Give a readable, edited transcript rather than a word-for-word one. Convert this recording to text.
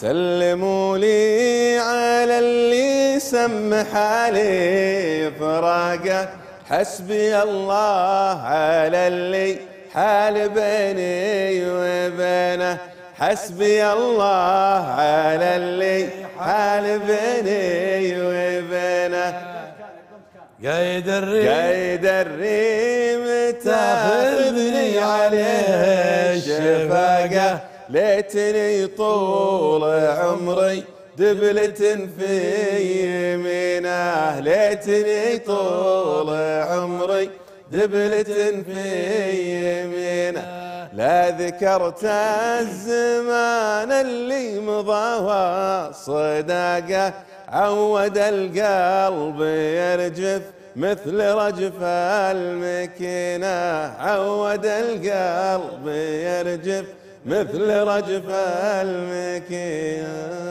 سلموا لي على اللي سم حالي فراقه، حسبي الله على اللي حال بيني وبينه، حسبي الله على اللي حال بيني وبينه. قايد الريم تاخذني عليه الشفاقة، ليتني طول عمري دبلة في يمينه، ليتني طول عمري دبلة في يمينه. لا ذكرت الزمان اللي مضى وصداقه، عود القلب يرجف مثل رجف المكينة، عود القلب يرجف مثل رجف المكينة.